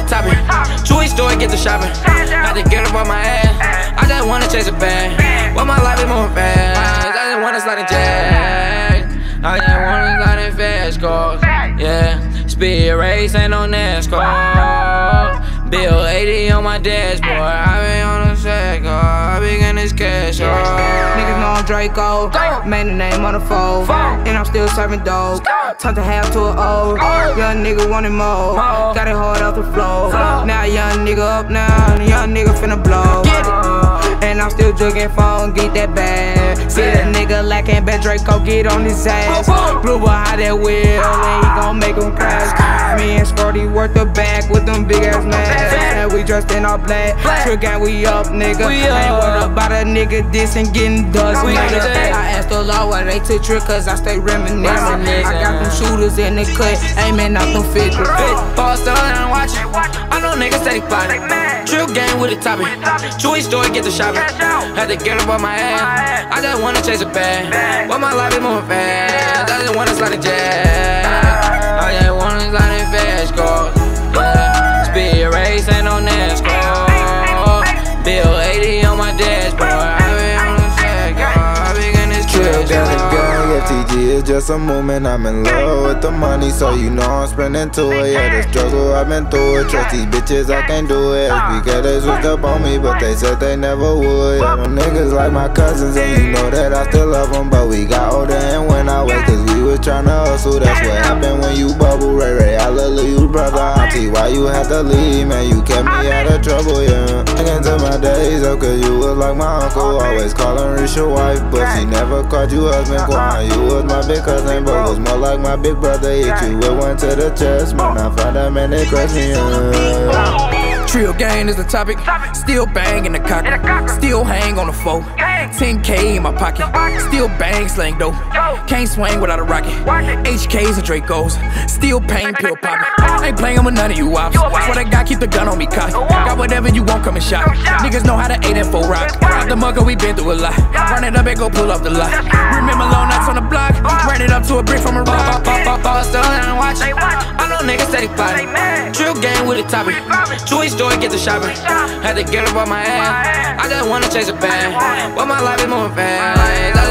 the topic. Chewy store, get the shopping. Got to get up on my ass. I just wanna chase a bag. Well, my life is moving fast. I just wanna slide and jack. I just wanna slide and fast cars. Yeah, speed race ain't no NASCAR. Bill 80 on my dashboard. I been on a sack, I been getting this cash. Niggas know I'm Draco. Man, the name on the phone. And I'm still serving dope. Talk to half to an old. Young nigga wanted more. Got it hard off the floor. Now young nigga up now. Young nigga finna blow. And I'm still jugging phone, get that bag. See that nigga lacking, bet Draco get on his ass. Blue boy how that wheel, and he gon' make him crash. Me and Scotty worth the bag with them big ass masks. And we dressed in all black. Trill Gang, we up, nigga. We up. Ain't worried about a nigga dissing, getting dust. I asked the law why they took Trill, cause I stay reminiscing. I got them shooters in the cut, aiming out them 50. Boss up and watch it. I know niggas steady plotting. Trill Gang with the topic. Chewy store, get the shot. Had to get up on my ass. I just wanna chase a bag. But my life is moving fast. I just wanna slide and jack. I just wanna slide and fast cars. Yeah. Speed race ain't no NASCAR. Bill 80 on my dashboard. I been on the sack, I been getting this Trill Gang. FTG is just a movement. I'm in love with the money, so you know I'm spending to it. Yeah, the struggle I've been through it. Trust these bitches, I can't do it. Because they switched up on me, but they said they never would. Them niggas like my cousins, and you know that I still love them. But we got older and went our way, cause we was tryna hustle. That's what happened when you bubble. Ray Ray, I love you, brother. I'm see why you had to leave, man. You kept me out of trouble, yeah. I can't tell my days up, cause you was like my uncle. Always calling Rich your wife, but she never called you husband. You was my big cousin, but was more like my big brother. Hit you with one to the chest, man. I found a man that crushed me up. Trill Gang is the topic. Still bang in the cocker. Still hang on the foe. 10K in my pocket. Still bang slang dope. Can't swing without a rocket. HKs and Dracos. Still pain pill poppin'. Ain't playing with none of you ops. Swear to God, keep the gun on me, cock. Got whatever you want, come and shot. Niggas know how to 8 and 4 rock. Out the mugger, we been through a lot. Run it up and go pull off the lot. Remember long nights on the block. Ran it up to a brick from a rock. Ballers still and watch it. I know niggas steady plottin'. Trill Gang with the topic. Chewy store, get the shopping. Had to get up on my ass. I just wanna chase a bag. But my life is moving fast.